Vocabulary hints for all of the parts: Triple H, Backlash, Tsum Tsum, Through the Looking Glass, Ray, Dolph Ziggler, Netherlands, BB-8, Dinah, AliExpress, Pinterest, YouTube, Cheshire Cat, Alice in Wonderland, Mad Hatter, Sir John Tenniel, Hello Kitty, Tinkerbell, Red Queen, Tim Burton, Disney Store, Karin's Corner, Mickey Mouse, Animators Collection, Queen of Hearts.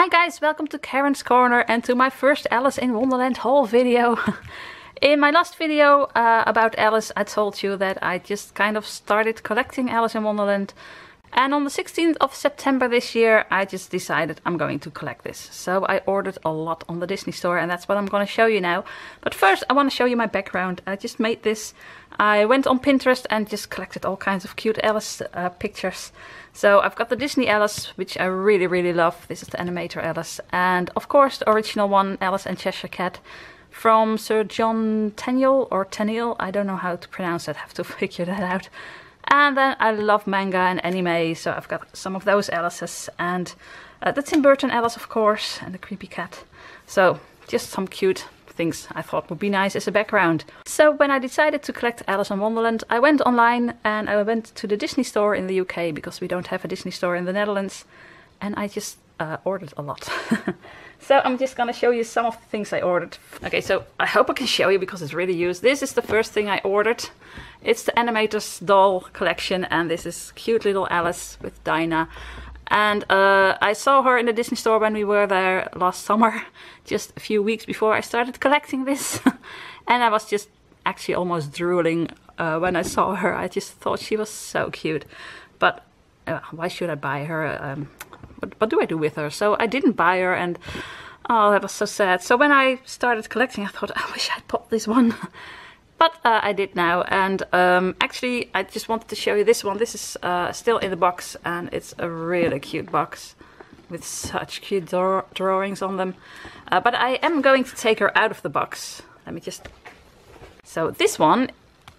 Hi guys, welcome to Karin's Corner and to my first Alice in Wonderland haul video. In my last video about Alice, I told you that I just kind of started collecting Alice in Wonderland. And on the 16th of September this year, I just decided I'm going to collect this. So I ordered a lot on the Disney Store and that's what I'm going to show you now. But first I want to show you my background. I just made this. I went on Pinterest and just collected all kinds of cute Alice pictures. So I've got the Disney Alice, which I really, really love. This is the animator Alice. And of course the original one, Alice and Cheshire Cat, from Sir John Tenniel or Tenniel. I don't know how to pronounce that. I have to figure that out. And then I love manga and anime, so I've got some of those Alices. And the Tim Burton Alice, of course, and the creepy cat. So just some cute things I thought would be nice as a background. So when I decided to collect Alice in Wonderland, I went online and I went to the Disney Store in the UK, because we don't have a Disney Store in the Netherlands. And I just ordered a lot. So I'm just gonna show you some of the things I ordered. Okay, so I hope I can show you because it's really used. This is the first thing I ordered. It's the Animator's doll collection, and this is cute little Alice with Dinah. And I saw her in the Disney Store when we were there last summer, just a few weeks before I started collecting this. And I was just actually almost drooling when I saw her. I just thought she was so cute. But why should I buy her? What do I do with her? So I didn't buy her, and oh, that was so sad. So when I started collecting, I thought, I wish I'd bought this one. But I did now, and actually I just wanted to show you this one. This is still in the box, and it's a really cute box with such cute drawings on them. But I am going to take her out of the box. Let me just... So this one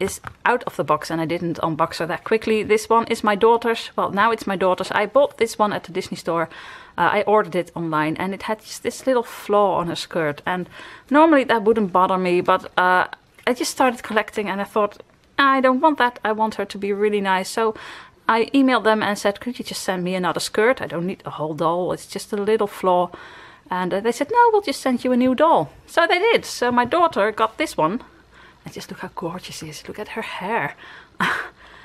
is out of the box, and I didn't unbox her that quickly. This one is my daughter's. Well, now it's my daughter's. I bought this one at the Disney Store. I ordered it online, and it had just this little flaw on her skirt, and normally that wouldn't bother me, but I just started collecting and I thought, I don't want that. I want her to be really nice. So I emailed them and said, could you just send me another skirt? I don't need a whole doll. It's just a little flaw. And they said, no, we'll just send you a new doll. So they did. So my daughter got this one. And just look how gorgeous she is. Look at her hair.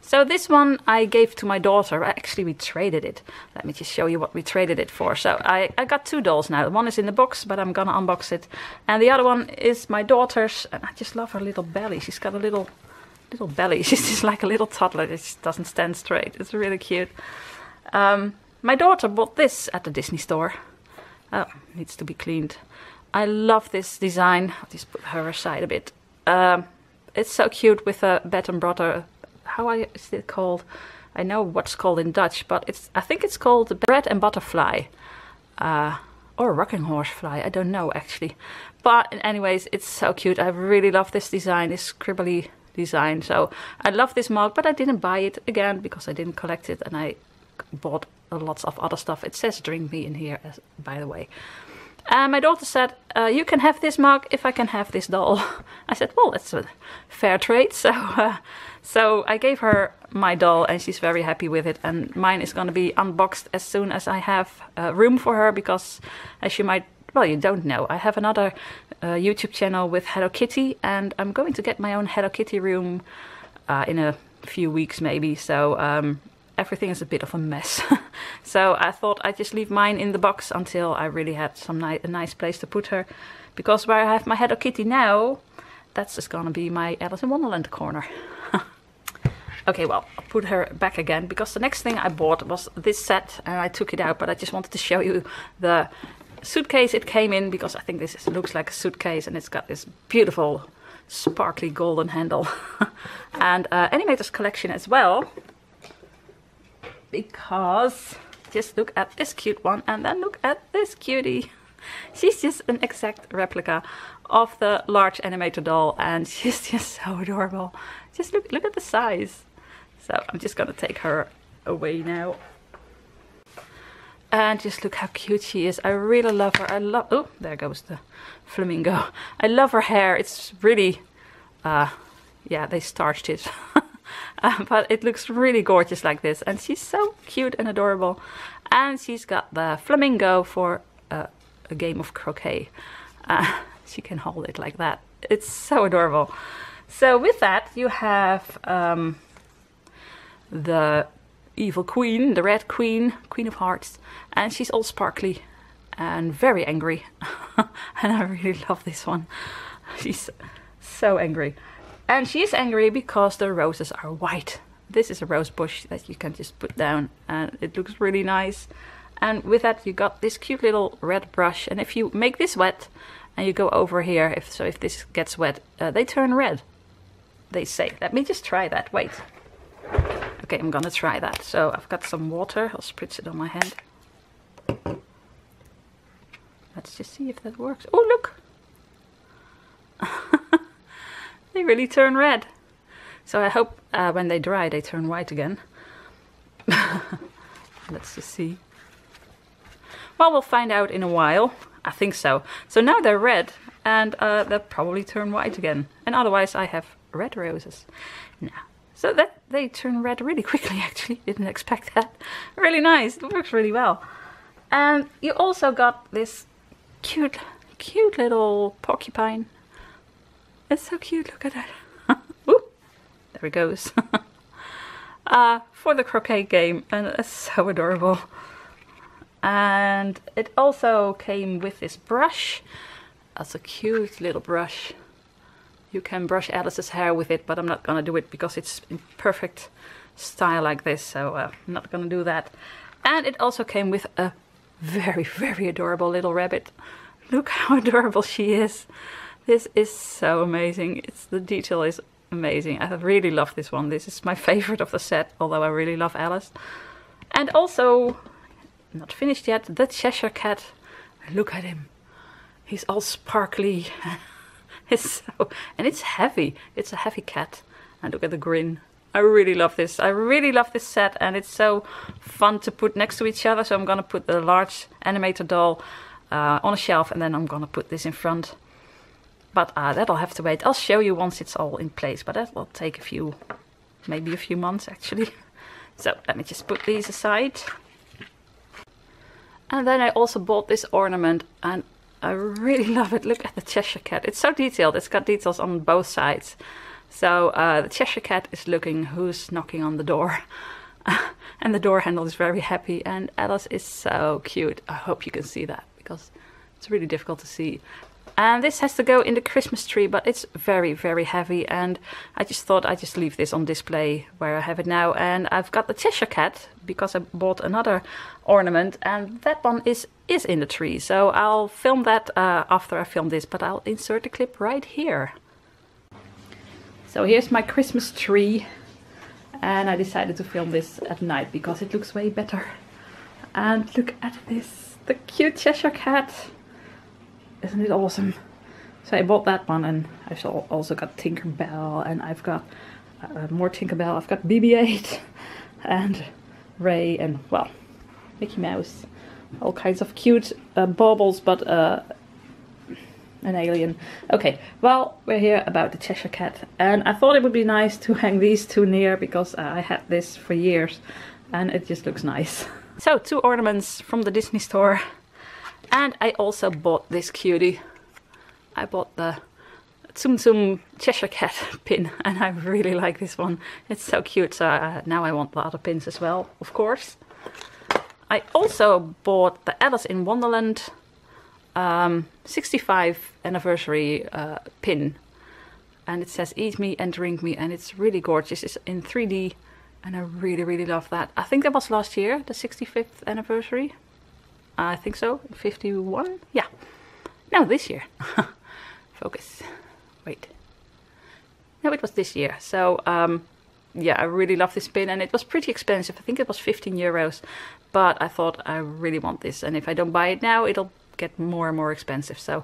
So this one I gave to my daughter. Actually, we traded it. Let me just show you what we traded it for. So I got two dolls now. One is in the box, but I'm gonna unbox it. And the other one is my daughter's. And I just love her little belly. She's got a little belly. She's just like a little toddler. It just doesn't stand straight. It's really cute. My daughter bought this at the Disney Store. Oh, needs to be cleaned. I love this design. I'll just put her aside a bit. It's so cute with a bed and brother. How is it called? I know what's called in Dutch, but I think it's called the bread and butterfly, or rocking horse fly. I don't know actually, but anyways, it's so cute. I really love this design, this scribbly design. So I love this mug, but I didn't buy it again because I didn't collect it, and I bought lots of other stuff. It says "Drink Me" in here, by the way. And my daughter said, you can have this mug if I can have this doll. I said, well, that's a fair trade. So so I gave her my doll, and she's very happy with it. And mine is going to be unboxed as soon as I have room for her, because as you might, well, you don't know, I have another YouTube channel with Hello Kitty, and I'm going to get my own Hello Kitty room in a few weeks maybe. So everything is a bit of a mess. So I thought I'd just leave mine in the box until I really had a nice place to put her. Because where I have my Hello Kitty now, that's just gonna be my Alice in Wonderland corner. Okay, well, I'll put her back again, because the next thing I bought was this set, and I took it out, but I just wanted to show you the suitcase it came in, because I think this looks like a suitcase, and it's got this beautiful sparkly golden handle. And Animator's collection as well. Because just look at this cute one, and then look at this cutie. She's just an exact replica of the large animator doll, and she's just so adorable. Just look at the size. So I'm just gonna take her away now. And just look how cute she is. I really love her. I love, oh, there goes the flamingo. I love her hair. It's really, yeah, they starched it. But it looks really gorgeous like this, and she's so cute and adorable. And she's got the flamingo for a game of croquet. She can hold it like that. It's so adorable. So with that, you have the evil queen, the red queen, Queen of Hearts, and she's all sparkly. and very angry. And I really love this one. She's so angry. And she's angry because the roses are white. This is a rose bush that you can just put down and it looks really nice. And with that you got this cute little red brush, and if you make this wet and you go over here, if this gets wet, they turn red, they say. Let me just try that, wait. Okay, I'm gonna try that. So I've got some water, I'll spritz it on my hand. Let's just see if that works. Oh, look! They really turn red. So I hope when they dry they turn white again. Let's just see. Well, we'll find out in a while. I think so. So now they're red and they'll probably turn white again. And otherwise I have red roses. Now, so that they turn red really quickly actually. Didn't expect that. Really nice. It works really well. And you also got this cute, cute little porcupine. It's so cute, look at that. Ooh, there it goes. For the croquet game, and it's so adorable. And it also came with this brush. That's a cute little brush. You can brush Alice's hair with it, but I'm not gonna do it because it's in perfect style like this, so I'm not gonna do that. And it also came with a very, very adorable little rabbit. Look how adorable she is. This is so amazing. It's, the detail is amazing. I really love this one. This is my favorite of the set, although I really love Alice. And also, not finished yet, the Cheshire Cat. Look at him. He's all sparkly. It's so, and it's heavy. It's a heavy cat. And look at the grin. I really love this. I really love this set, and it's so fun to put next to each other. So I'm gonna put the large animator doll on a shelf, and then I'm gonna put this in front. But that'll have to wait. I'll show you once it's all in place, but that will take a few, maybe a few months actually. So let me just put these aside. And then I also bought this ornament, and I really love it. Look at the Cheshire Cat. It's so detailed. It's got details on both sides. So the Cheshire Cat is looking who's knocking on the door. And the door handle is very happy, and Alice is so cute. I hope you can see that because it's really difficult to see. And this has to go in the Christmas tree, but it's very, very heavy, and I just thought I'd just leave this on display where I have it now. And I've got the Cheshire Cat because I bought another ornament, and that one is in the tree. So I'll film that after I film this, but I'll insert the clip right here. So here's my Christmas tree, and I decided to film this at night because it looks way better. And look at this, the cute Cheshire Cat. Isn't it awesome? So I bought that one, and I've also got Tinkerbell, and I've got more Tinkerbell. I've got BB-8 and Ray and, well, Mickey Mouse. All kinds of cute baubles, but an alien. Okay, well, we're here about the Cheshire Cat, and I thought it would be nice to hang these two near because I had this for years and it just looks nice. So, two ornaments from the Disney Store. And I also bought this cutie. I bought the Tsum Tsum Cheshire Cat pin, and I really like this one. It's so cute, so now I want the other pins as well, of course. I also bought the Alice in Wonderland 65th anniversary pin. And it says, "Eat me and drink me," and it's really gorgeous. It's in 3D, and I really, really love that. I think that was last year, the 65th anniversary. I think so, 51? Yeah. No, this year. Focus. Wait. No, it was this year. So, yeah, I really love this pin, and it was pretty expensive. I think it was 15 euros, but I thought I really want this, and if I don't buy it now, it'll get more and more expensive. So,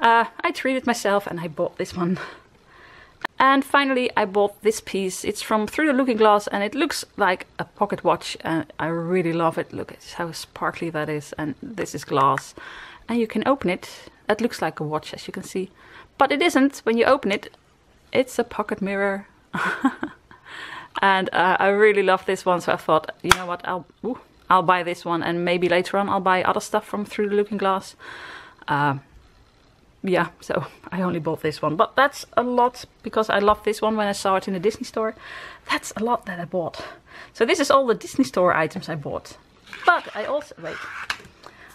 I treated myself and I bought this one. And finally, I bought this piece. It's from Through the Looking Glass, and it looks like a pocket watch, and I really love it. Look at how sparkly that is, and this is glass. And you can open it. It looks like a watch, as you can see. But it isn't. When you open it, it's a pocket mirror. And I really love this one, so I thought, you know what, I'll buy this one, and maybe later on I'll buy other stuff from Through the Looking Glass. Yeah, so I only bought this one, but that's a lot because I loved this one when I saw it in the Disney Store. That's a lot that I bought. So this is all the Disney Store items I bought. But I also, wait,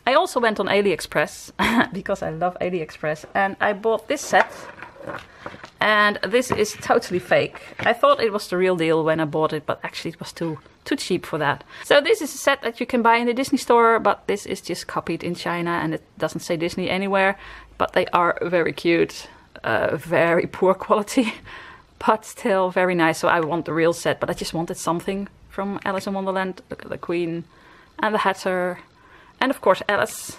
I I also went on AliExpress because I love AliExpress, and I bought this set. And this is totally fake. I thought it was the real deal when I bought it, but actually it was too cheap for that. So this is a set that you can buy in the Disney Store, but this is just copied in China and it doesn't say Disney anywhere. But they are very cute, very poor quality, but still very nice. So I want the real set, but I just wanted something from Alice in Wonderland. Look at the Queen and the Hatter and of course Alice.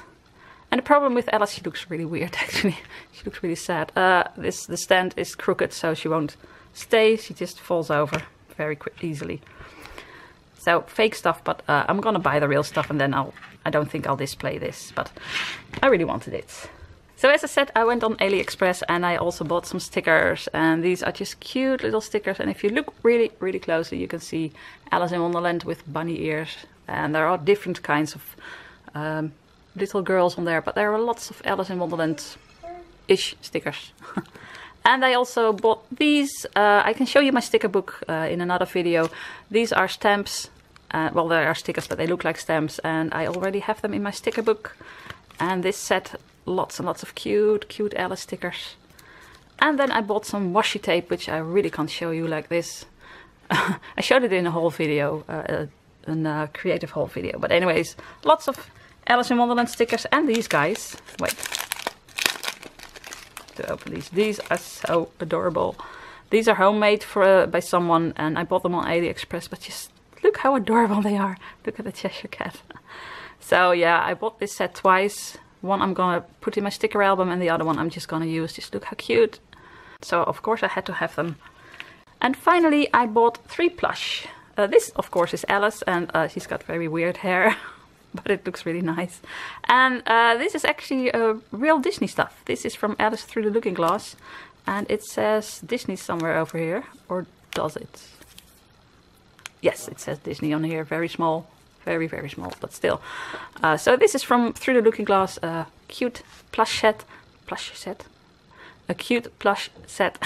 And the problem with Alice, she looks really weird actually. She looks really sad. The stand is crooked, so she won't stay. She just falls over very easily. So fake stuff, but I'm gonna buy the real stuff and then I don't think I'll display this, but I really wanted it. So as I said, I went on AliExpress and I also bought some stickers, and these are just cute little stickers, and if you look really, really closely, you can see Alice in Wonderland with bunny ears, and there are different kinds of little girls on there, but there are lots of Alice in Wonderland-ish stickers. And I also bought these. I can show you my sticker book in another video. These are stamps. Well, they are stickers, but they look like stamps, and I already have them in my sticker book. And this set, lots and lots of cute, cute Alice stickers. And then I bought some washi tape, which I really can't show you like this. I showed it in a whole video, in a creative haul video. But anyways, lots of Alice in Wonderland stickers, and these guys. Wait. To open these. These are so adorable. These are homemade for, by someone, and I bought them on AliExpress, but just look how adorable they are. Look at the Cheshire Cat. So yeah, I bought this set twice. One I'm gonna put in my sticker album, and the other one I'm just gonna use. Just look how cute. So of course I had to have them. And finally I bought 3 plush. This of course is Alice, and she's got very weird hair. But it looks really nice. And this is actually real Disney stuff. This is from Alice Through the Looking Glass. And it says Disney somewhere over here. Or does it? Yes, it says Disney on here. Very small. Very, very small, but still. So this is from Through the Looking Glass. A cute plush set. Plush set? A cute plush set.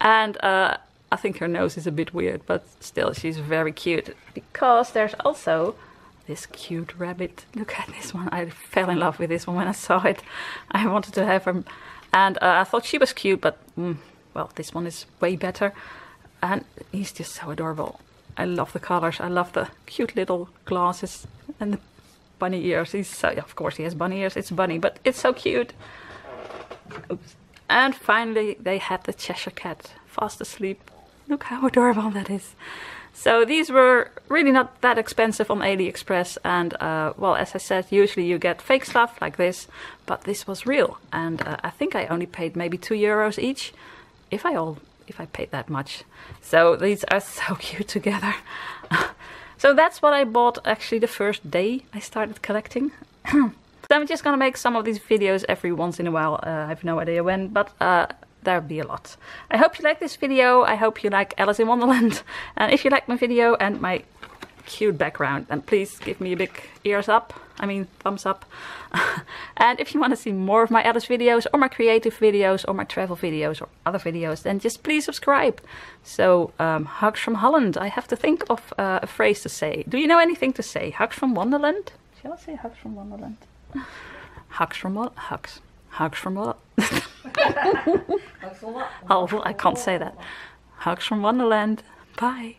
And I think her nose is a bit weird. But still, she's very cute. Because there's also this cute rabbit. Look at this one. I fell in love with this one when I saw it. I wanted to have her, and I thought she was cute, but well, this one is way better, and he's just so adorable. I love the colors. I love the cute little glasses and the bunny ears. He's so, of course he has bunny ears, it's bunny, but it's so cute. Oops. And finally they had the Cheshire Cat fast asleep. Look how adorable that is. So these were really not that expensive on AliExpress, and well, as I said, usually you get fake stuff like this, but this was real, and I think I only paid maybe €2 each, if I paid that much. So these are so cute together. So that's what I bought actually the first day I started collecting. So I'm just gonna make some of these videos every once in a while. I have no idea when, but there'll be a lot. I hope you like this video. I hope you like Alice in Wonderland. And if you like my video and my cute background, then please give me a big thumbs up. And if you want to see more of my Alice videos or my creative videos or my travel videos or other videos, then just please subscribe. So hugs from Holland. I have to think of a phrase to say. Do you know anything to say? Hugs from Wonderland? Shall I say hugs from Wonderland? Hugs from Wonderland. Hugs. Hugs from Wonderland. Oh, I can't say that. Hugs from Wonderland. Bye.